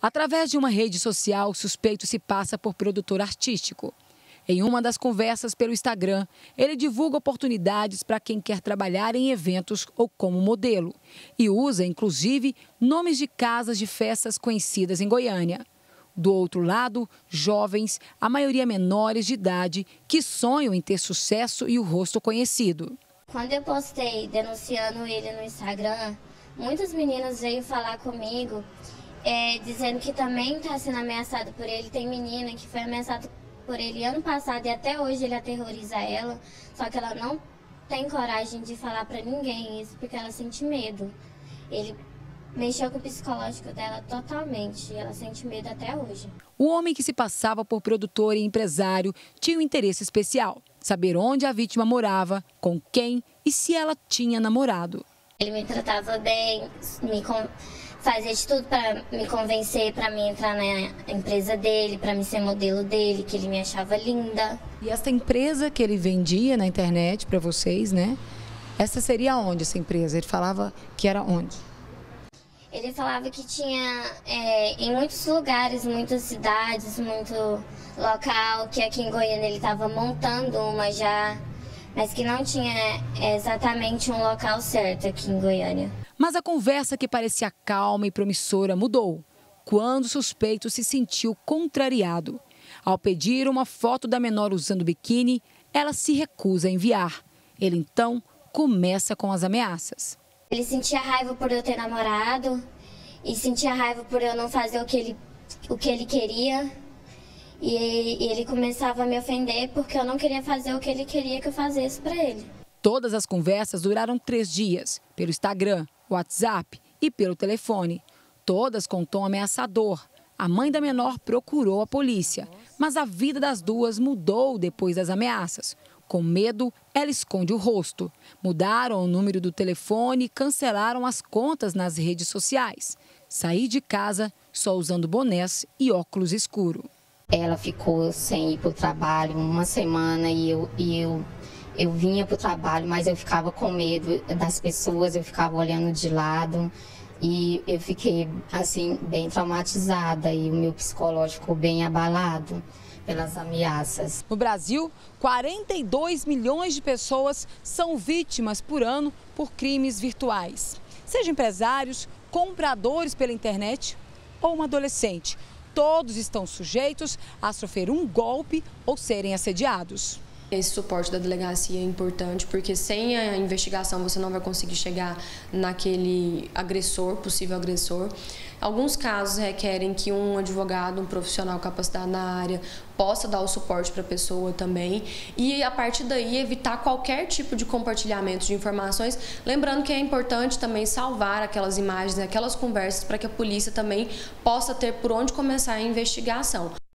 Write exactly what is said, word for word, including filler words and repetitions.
Através de uma rede social, o suspeito se passa por produtor artístico. Em uma das conversas pelo Instagram, ele divulga oportunidades para quem quer trabalhar em eventos ou como modelo e usa, inclusive, nomes de casas de festas conhecidas em Goiânia. Do outro lado, jovens, a maioria menores de idade, que sonham em ter sucesso e o rosto conhecido. Quando eu postei denunciando ele no Instagram, muitos meninos veio falar comigo, é, dizendo que também está sendo ameaçado por ele. Tem menina que foi ameaçada por ele ano passado e até hoje ele aterroriza ela, só que ela não tem coragem de falar para ninguém isso, porque ela sente medo. Ele mexeu com o psicológico dela totalmente e ela sente medo até hoje. O homem que se passava por produtor e empresário tinha um interesse especial: saber onde a vítima morava, com quem e se ela tinha namorado. Ele me tratava bem, me fazia de tudo para me convencer, para me entrar na empresa dele, para me ser modelo dele, que ele me achava linda. E essa empresa que ele vendia na internet para vocês, né? Essa seria onde essa empresa? Ele falava que era onde? Ele falava que tinha é, em muitos lugares, muitas cidades, muito local, que aqui em Goiânia ele estava montando uma já, mas que não tinha exatamente um local certo aqui em Goiânia. Mas a conversa que parecia calma e promissora mudou quando o suspeito se sentiu contrariado. Ao pedir uma foto da menor usando biquíni, ela se recusa a enviar. Ele então começa com as ameaças. Ele sentia raiva por eu ter namorado e sentia raiva por eu não fazer o que ele, o que ele queria. E ele começava a me ofender porque eu não queria fazer o que ele queria que eu fizesse para ele. Todas as conversas duraram três dias, pelo Instagram, WhatsApp e pelo telefone. Todas com tom ameaçador. A mãe da menor procurou a polícia, mas a vida das duas mudou depois das ameaças. Com medo, ela esconde o rosto. Mudaram o número do telefone e cancelaram as contas nas redes sociais. Saí de casa só usando bonés e óculos escuros. Ela ficou sem ir para o trabalho uma semana e eu, e eu, eu vinha para o trabalho, mas eu ficava com medo das pessoas, eu ficava olhando de lado e eu fiquei, assim, bem traumatizada e o meu psicológico bem abalado pelas ameaças. No Brasil, quarenta e dois milhões de pessoas são vítimas por ano por crimes virtuais. Sejam empresários, compradores pela internet ou uma adolescente. Todos estão sujeitos a sofrer um golpe ou serem assediados. Esse suporte da delegacia é importante porque sem a investigação você não vai conseguir chegar naquele agressor, possível agressor. Alguns casos requerem que um advogado, um profissional capacitado na área, possa dar o suporte para a pessoa também e a partir daí evitar qualquer tipo de compartilhamento de informações, lembrando que é importante também salvar aquelas imagens, aquelas conversas para que a polícia também possa ter por onde começar a investigação.